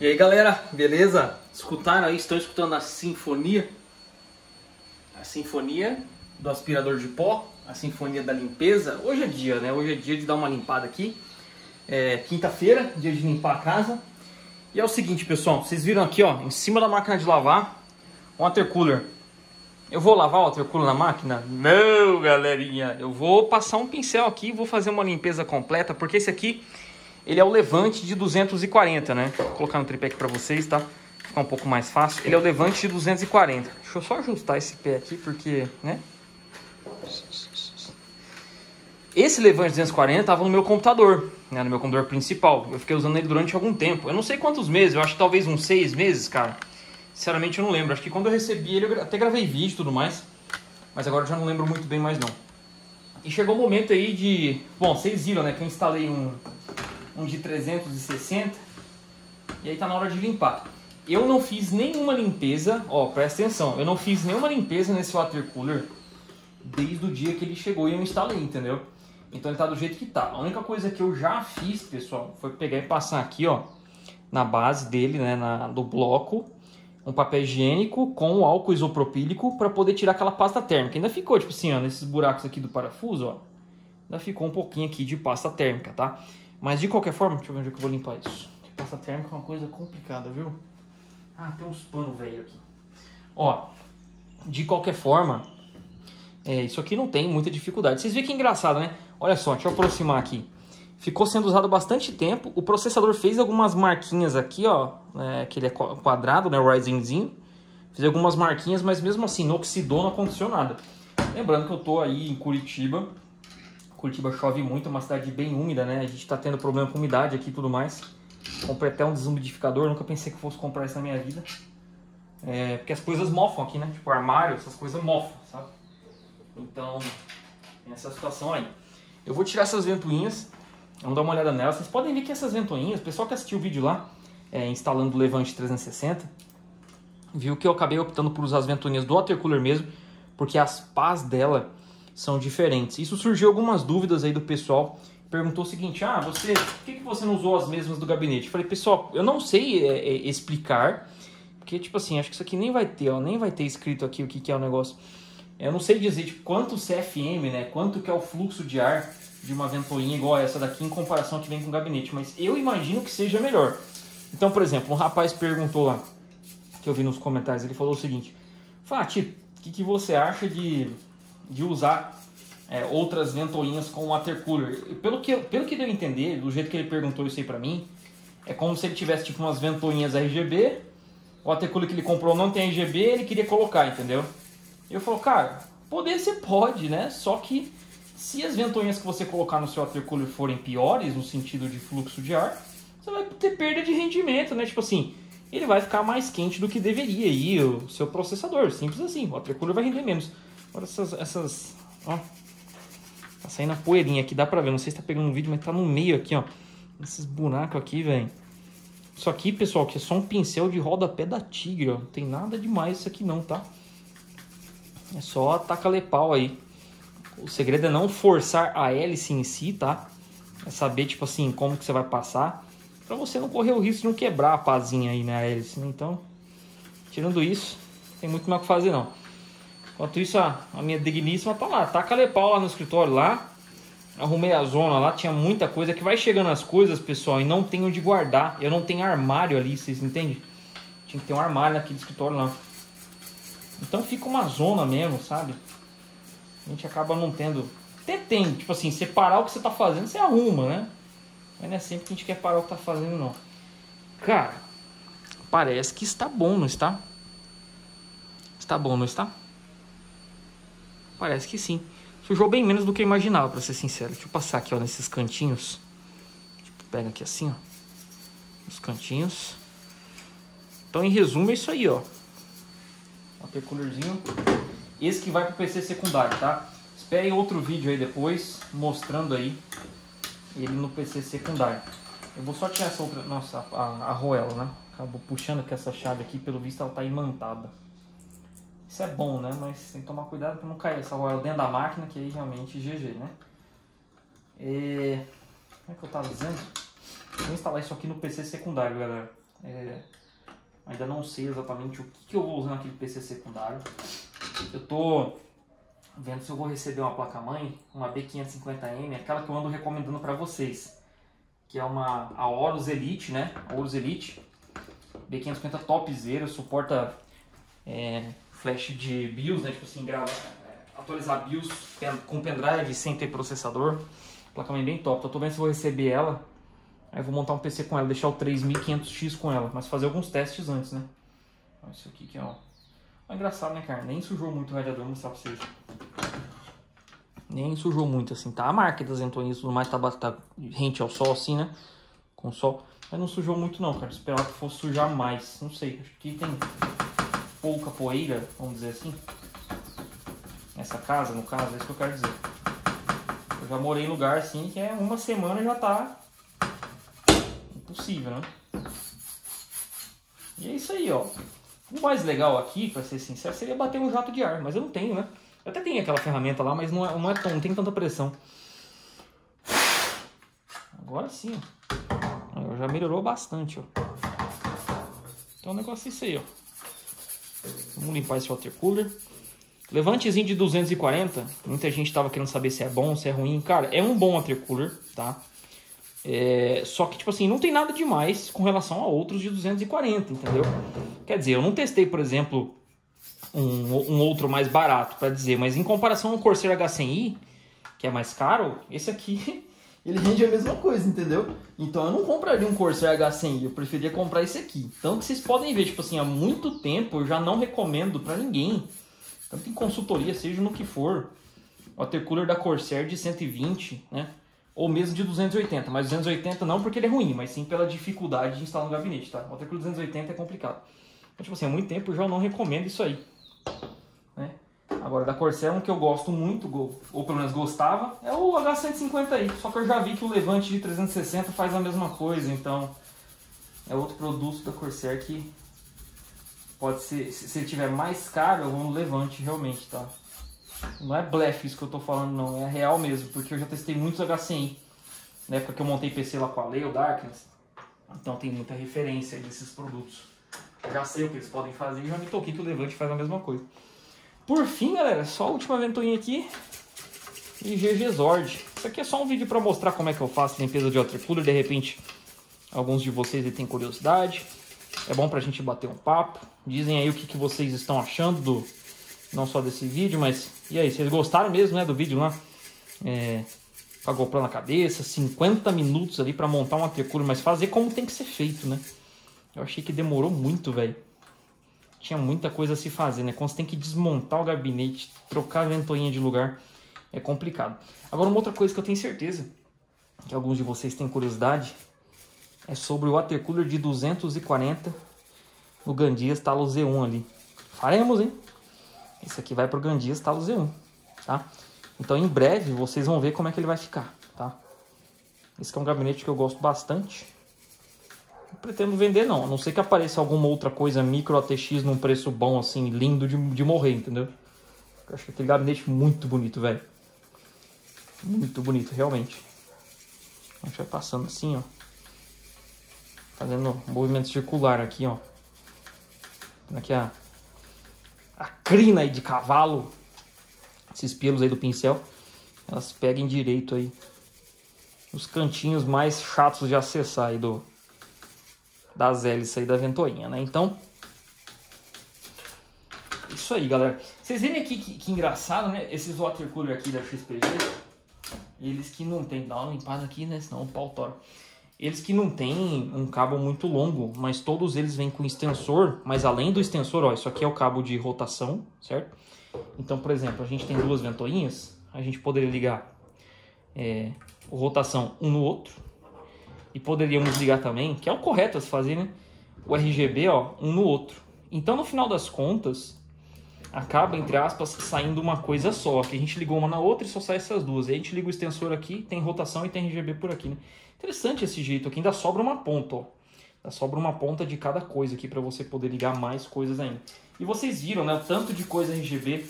E aí galera, beleza? Escutaram aí? Estão escutando a sinfonia? A sinfonia do aspirador de pó, a sinfonia da limpeza. Hoje é dia, né? Hoje é dia de dar uma limpada aqui. É quinta-feira, dia de limpar a casa. E é o seguinte, pessoal, vocês viram aqui, ó, em cima da máquina de lavar, um watercooler. Eu vou lavar o watercooler na máquina? Não, galerinha! Eu vou passar um pincel aqui e vou fazer uma limpeza completa, porque esse aqui... ele é o Levante de 240, né? Vou colocar no tripé aqui pra vocês, tá? Ficar um pouco mais fácil. Ele é o Levante de 240. Deixa eu só ajustar esse pé aqui, porque, né? Esse Levante 240 tava no meu computador, né? No meu computador principal. Eu fiquei usando ele durante algum tempo. Eu não sei quantos meses, eu acho que talvez uns 6 meses, cara. Sinceramente, eu não lembro. Acho que quando eu recebi ele, eu até gravei vídeo e tudo mais. Mas agora eu já não lembro muito bem mais, não. E chegou o momento aí de... bom, vocês viram, né? Que eu instalei um de 360, e aí tá na hora de limpar. Eu não fiz nenhuma limpeza, ó, presta atenção, eu não fiz nenhuma limpeza nesse watercooler desde o dia que ele chegou e eu instalei, entendeu? Então ele tá do jeito que tá. A única coisa que eu já fiz, pessoal, foi pegar e passar aqui, ó, na base dele, né, do bloco, um papel higiênico com álcool isopropílico para poder tirar aquela pasta térmica. Ainda ficou, tipo assim, ó, nesses buracos aqui do parafuso, ó, ainda ficou um pouquinho aqui de pasta térmica, tá? Mas de qualquer forma, deixa eu ver onde é que eu vou limpar isso. Pasta térmica é uma coisa complicada, viu? Ah, tem uns panos velho aqui. Ó, de qualquer forma, isso aqui não tem muita dificuldade. Vocês viram que é engraçado, né? Olha só, deixa eu aproximar aqui. Ficou sendo usado bastante tempo. O processador fez algumas marquinhas aqui, ó. Que ele é quadrado, né? O Ryzenzinho. Fez algumas marquinhas, mas mesmo assim, não oxidou, não aconteceu nada. Lembrando que eu tô aí em Curitiba. Curitiba chove muito, é uma cidade bem úmida, né? A gente tá tendo problema com umidade aqui e tudo mais. Comprei até um desumidificador, nunca pensei que fosse comprar isso na minha vida. É, porque as coisas mofam aqui, né? Tipo, armário, essas coisas mofam, sabe? Então, tem essa situação aí. Eu vou tirar essas ventoinhas, vamos dar uma olhada nelas. Vocês podem ver que essas ventoinhas, o pessoal que assistiu o vídeo lá, instalando o Levante 360, viu que eu acabei optando por usar as ventoinhas do watercooler mesmo, porque as pás dela... são diferentes. Isso surgiu algumas dúvidas aí do pessoal. Perguntou o seguinte: ah, você, por que você não usou as mesmas do gabinete? Eu falei, pessoal, eu não sei explicar, porque tipo assim, acho que isso aqui nem vai ter, ó, nem vai ter escrito aqui o que, que é o negócio. Eu não sei dizer tipo, quanto CFM, né? Quanto que é o fluxo de ar de uma ventoinha igual a essa daqui em comparação que vem com o gabinete, mas eu imagino que seja melhor. Então, por exemplo, um rapaz perguntou lá, que eu vi nos comentários, ele falou o seguinte: Fati, o que você acha de usar outras ventoinhas com watercooler? Pelo que deu a entender, do jeito que ele perguntou isso aí pra mim, é como se ele tivesse tipo umas ventoinhas RGB, o watercooler que ele comprou não tem RGB, ele queria colocar, entendeu? Eu falo, cara, poder você pode, né? Só que se as ventoinhas que você colocar no seu watercooler forem piores, no sentido de fluxo de ar, você vai ter perda de rendimento, né? Tipo assim, ele vai ficar mais quente do que deveria aí o seu processador, simples assim, o watercooler vai render menos. Agora essas ó, tá saindo a poeirinha aqui, dá pra ver, não sei se tá pegando no vídeo, mas tá no meio aqui, ó, esses buracos aqui, velho. Isso aqui, pessoal, que é só um pincel de rodapé da tigre, ó, não tem nada demais isso aqui não, tá? É só taca-lepau aí. O segredo é não forçar a hélice em si, tá? É saber, tipo assim, como que você vai passar, pra você não correr o risco de não quebrar a pazinha aí, né, a hélice, né? Então, tirando isso, não tem muito mais o que fazer não. Enquanto isso, a minha digníssima tá lá, taca-lepau lá no escritório lá, arrumei a zona lá, tinha muita coisa, que vai chegando as coisas, pessoal, e não tem onde guardar, eu não tenho armário ali, vocês entendem? Tinha que ter um armário naquele escritório lá. Então fica uma zona mesmo, sabe? A gente acaba não tendo, até tem, tipo assim, separar o que você tá fazendo, você arruma, né? Mas não é sempre que a gente quer parar o que tá fazendo, não. Cara, parece que está bom, não está? Está bom, não está? Parece que sim. Sujou bem menos do que eu imaginava, pra ser sincero. Deixa eu passar aqui, ó, nesses cantinhos. Pega aqui assim, ó. Os cantinhos. Então, em resumo, é isso aí, ó. Um watercoolerzinho. Esse que vai pro PC secundário, tá? Esperem outro vídeo aí depois, mostrando aí ele no PC secundário. Eu vou só tirar essa outra... nossa, a arruela, né? Acabou puxando aqui essa chave aqui. Pelo visto, ela tá imantada. Isso é bom, né? Mas tem que tomar cuidado pra não cair essa arruela dentro da máquina, que aí realmente GG, né? Como é que eu tava dizendo? Vou instalar isso aqui no PC secundário, galera. Ainda não sei exatamente o que eu vou usar naquele PC secundário. Eu tô vendo se eu vou receber uma placa-mãe, uma B550M, aquela que eu ando recomendando para vocês, que é uma Aorus Elite, né? Aorus Elite B550 topzera, suporta flash de BIOS, né? Tipo assim, grava, atualizar BIOS com pendrive sem ter processador. Placa-mãe bem top. Então, tô vendo se eu vou receber ela. Aí eu vou montar um PC com ela, deixar o 3500X com ela, mas fazer alguns testes antes, né? Olha isso aqui que é um... É engraçado, né, cara? Nem sujou muito o radiador, vou mostrar pra vocês. Nem sujou muito, assim, tá? A marca das Antônias e tudo mais, tá rente ao sol, assim, né? Com o sol. Mas não sujou muito, não, cara. Esperava que fosse sujar mais. Não sei, acho que tem pouca poeira, vamos dizer assim. Nessa casa, no caso, é isso que eu quero dizer. Eu já morei em lugar, assim, que é uma semana já tá... possível, né? E é isso aí, ó. O mais legal aqui, pra ser sincero, seria bater um jato de ar, mas eu não tenho, né? Eu até tenho aquela ferramenta lá, mas não tem tanta pressão. Agora sim, ó. Agora já melhorou bastante, ó. Então o negócio é isso aí, ó. Vamos limpar esse water cooler. Levantezinho de 240. Muita gente tava querendo saber se é bom, se é ruim. Cara, é um bom water cooler, tá? Só que, tipo assim, não tem nada demais com relação a outros de 240, entendeu? Quer dizer, eu não testei, por exemplo, um outro mais barato, pra dizer, mas em comparação ao Corsair H100i, que é mais caro, esse aqui, ele rende a mesma coisa, entendeu? Então eu não compraria um Corsair H100i, eu preferia comprar esse aqui. Então, que vocês podem ver, tipo assim, há muito tempo eu já não recomendo pra ninguém, tanto em consultoria, seja no que for, o water cooler da Corsair de 120, né? Ou mesmo de 280, mas 280 não porque ele é ruim, mas sim pela dificuldade de instalar no gabinete, tá? O water cooler 280 é complicado. Então, tipo assim, há muito tempo eu já não recomendo isso aí, né? Agora, da Corsair, um que eu gosto muito, ou pelo menos gostava, é o H150i. Só que eu já vi que o Levante de 360 faz a mesma coisa, então... É outro produto da Corsair que... Pode ser... Se ele tiver mais caro, eu vou no Levante, realmente, tá? Não é blefe isso que eu tô falando, não. É real mesmo, porque eu já testei muitos H100i. Na época que eu montei PC lá com a Leo Darkness. Então tem muita referência desses produtos. Eu já sei o que eles podem fazer e já me toquei que o Levante faz a mesma coisa. Por fim, galera, só a última ventoinha aqui. E GG Zord. Isso aqui é só um vídeo pra mostrar como é que eu faço limpeza de water cooler. De repente, alguns de vocês têm curiosidade. É bom pra gente bater um papo. Dizem aí o que vocês estão achando do... Não só desse vídeo, mas... E aí, vocês gostaram mesmo, né, do vídeo lá? Com a GoPro na cabeça, 50 minutos ali pra montar um water cooler, mas fazer como tem que ser feito, né? Eu achei que demorou muito, velho. Tinha muita coisa a se fazer, né? Quando você tem que desmontar o gabinete, trocar a ventoinha de lugar, é complicado. Agora, uma outra coisa que eu tenho certeza, que alguns de vocês têm curiosidade, é sobre o water cooler de 240 no Gandia Stalo Z1 ali. Faremos, hein? Esse aqui vai pro Gandia Stalo Z1, tá? Então, em breve, vocês vão ver como é que ele vai ficar, tá? Esse aqui é um gabinete que eu gosto bastante. Não pretendo vender, não. A não ser que apareça alguma outra coisa micro ATX num preço bom, assim, lindo de morrer, entendeu? Eu acho aquele gabinete muito bonito, velho. Muito bonito, realmente. A gente vai passando assim, ó. Fazendo movimento circular aqui, ó. Aqui a crina aí de cavalo, esses pelos aí do pincel, elas peguem direito aí os cantinhos mais chatos de acessar aí das hélices aí da ventoinha, né? Então, isso aí, galera. Vocês verem aqui que engraçado, né? Esses water cooler aqui da XPG, eles que não tem... Dá uma limpada aqui, né? Senão o pau tora. Eles que não tem um cabo muito longo, mas todos eles vêm com extensor, mas além do extensor, ó, isso aqui é o cabo de rotação, certo? Então, por exemplo, a gente tem duas ventoinhas, a gente poderia ligar o rotação um no outro, e poderíamos ligar também, que é o correto a se fazer, né? O RGB, ó, um no outro. Então, no final das contas, acaba, entre aspas, saindo uma coisa só, que a gente ligou uma na outra e só sai essas duas. Aí a gente liga o extensor aqui, tem rotação e tem RGB por aqui, né? Interessante esse jeito aqui, ainda sobra uma ponta, ó. Ainda sobra uma ponta de cada coisa aqui para você poder ligar mais coisas ainda. E vocês viram, né, o tanto de coisa RGB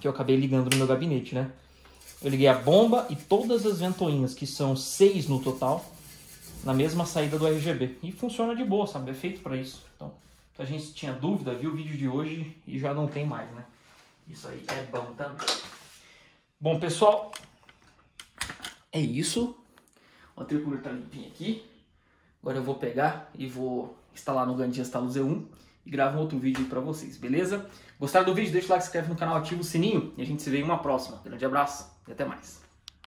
que eu acabei ligando no meu gabinete, né? Eu liguei a bomba e todas as ventoinhas, que são 6 no total, na mesma saída do RGB. E funciona de boa, sabe? É feito para isso. Então, se a gente tinha dúvida, viu o vídeo de hoje e já não tem mais, né? Isso aí é bom também. Bom, pessoal, é isso. O tricô tá limpinho aqui. Agora eu vou pegar e vou instalar no Gandia Stalo Z1 e gravo um outro vídeo para vocês, beleza? Gostaram do vídeo? Deixa o like, se inscreve no canal, ativa o sininho e a gente se vê em uma próxima. Grande abraço e até mais.